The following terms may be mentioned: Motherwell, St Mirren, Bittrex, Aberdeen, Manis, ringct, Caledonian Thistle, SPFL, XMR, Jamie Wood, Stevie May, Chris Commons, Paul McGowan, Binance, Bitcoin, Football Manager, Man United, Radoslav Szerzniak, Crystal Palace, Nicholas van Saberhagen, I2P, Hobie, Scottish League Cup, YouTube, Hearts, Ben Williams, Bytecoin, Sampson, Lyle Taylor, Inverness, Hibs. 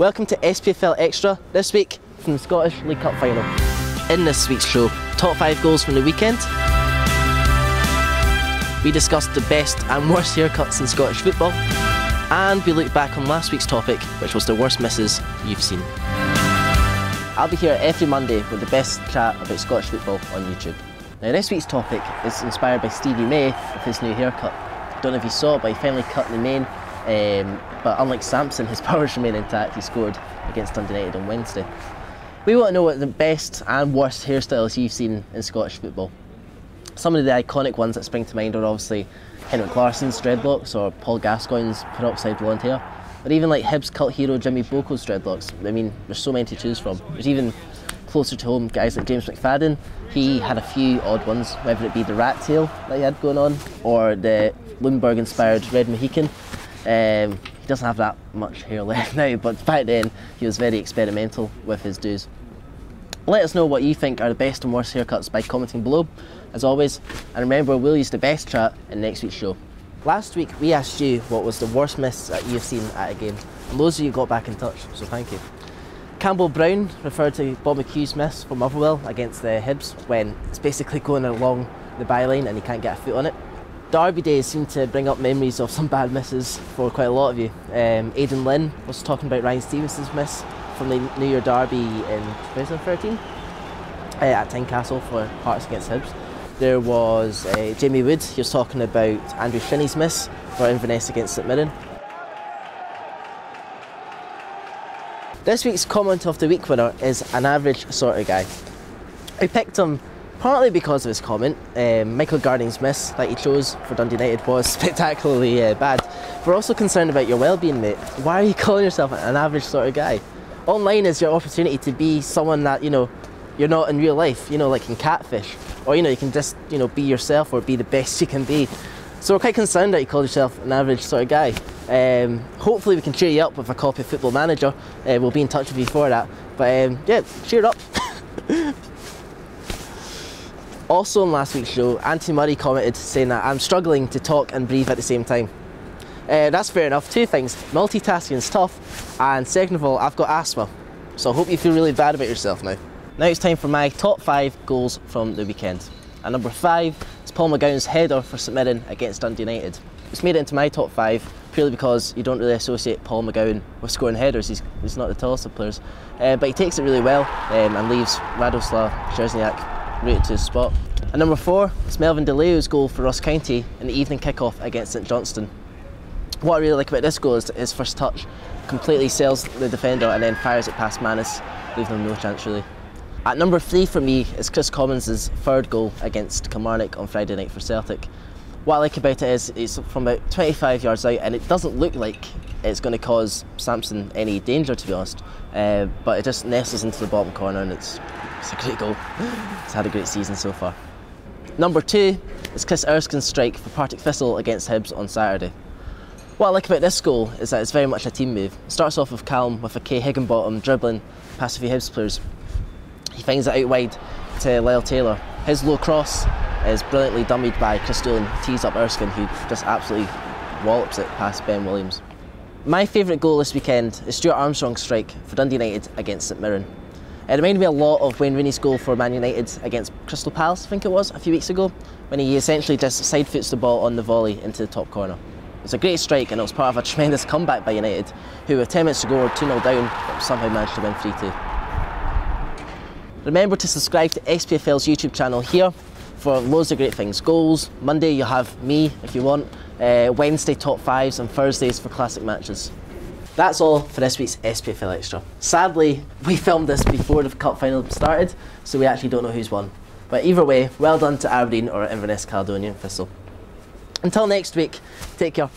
Welcome to SPFL Extra, this week from the Scottish League Cup Final. In this week's show, top 5 goals from the weekend, we discussed the best and worst haircuts in Scottish football, and we look back on last week's topic, which was the worst misses you've seen. I'll be here every Monday with the best chat about Scottish football on YouTube. Now, this week's topic is inspired by Stevie May with his new haircut. Don't know if you saw it, but he finally cut the mane, but unlike Sampson, his powers remain intact. He scored against Dundee United on Wednesday. We want to know what the best and worst hairstyles you've seen in Scottish football. Some of the iconic ones that spring to mind are obviously Henrik Larsson's dreadlocks or Paul Gascoigne's peroxide blonde hair, or even like Hibs cult hero Jimmy Boakle's dreadlocks. I mean, there's so many to choose from. There's even closer to home guys like James McFadden. He had a few odd ones, whether it be the rat tail that he had going on or the Lundberg inspired red Mohican. He doesn't have that much hair left now, but back then he was very experimental with his do's. Let us know what you think are the best and worst haircuts by commenting below, as always, and remember, we'll use the best chat in next week's show. Last week we asked you what was the worst miss that you've seen at a game, and loads of you got back in touch, so thank you. Campbell Brown referred to Bob McHugh's miss for Motherwell against the Hibs when it's basically going along the byline and he can't get a foot on it. Derby days seem to bring up memories of some bad misses for quite a lot of you. Aidan Lynn was talking about Ryan Stevenson's miss from the New Year Derby in 2013 at Tyncastle for Hearts against Hibs. There was Jamie Wood, he was talking about Andrew Shinney's miss for Inverness against St Mirren. This week's comment of the week winner is an average sort of guy. I picked him partly because of his comment. Michael Garding's miss that he chose for Dundee United was spectacularly bad. We're also concerned about your well-being, mate. Why are you calling yourself an average sort of guy? Online is your opportunity to be someone that, you know, you're not in real life, you know, like in Catfish. Or, you know, you can just, you know, be yourself or be the best you can be. So we're quite concerned that you call yourself an average sort of guy. Hopefully we can cheer you up with a copy of Football Manager. We'll be in touch with you for that. But yeah, cheer up. Also on last week's show, Anti Murray commented saying that I'm struggling to talk and breathe at the same time. That's fair enough. Two things, multitasking's tough, and second of all, I've got asthma. So I hope you feel really bad about yourself now. Now it's time for my top 5 goals from the weekend. And number 5 is Paul McGowan's header for St Mirren against Dundee United. It's made it into my top 5 purely because you don't really associate Paul McGowan with scoring headers. He's not the tallest of players. But he takes it really well and leaves Radoslav Szerzniak right to his spot. And number 4, it's Melvin DeLeo's goal for Ross County in the evening kick-off against St Johnston. What I really like about this goal is his first touch, completely sells the defender and then fires it past Manis, leaving him no chance really. At number 3 for me is Chris Commons' third goal against Kilmarnock on Friday night for Celtic. What I like about it is it's from about 25 yards out and it doesn't look like it's going to cause Sampson any danger, to be honest, but it just nestles into the bottom corner and it's a great goal. It's had a great season so far. Number 2 is Chris Erskine's strike for Partick Thistle against Hibs on Saturday. What I like about this goal is that it's very much a team move. It starts off with Callum with a K Higginbottom dribbling past a few Hibs players. He finds it out wide to Lyle Taylor. His low cross is brilliantly dummied by Crystal and tees up Erskine, who just absolutely wallops it past Ben Williams. My favourite goal this weekend is Stuart Armstrong's strike for Dundee United against St Mirren. It reminded me a lot of Wayne Rooney's goal for Man United against Crystal Palace, I think it was, a few weeks ago, when he essentially just side-foots the ball on the volley into the top corner. It was a great strike and it was part of a tremendous comeback by United, who with 10 minutes to go were 2-0 down, but somehow managed to win 3-2. Remember to subscribe to SPFL's YouTube channel here for loads of great things. Goals, Monday you'll have me if you want, Wednesday top 5s and Thursdays for classic matches. That's all for this week's SPFL Extra. Sadly, we filmed this before the cup final started, so we actually don't know who's won. But either way, well done to Aberdeen or Inverness Caledonian Thistle. Until next week, take care.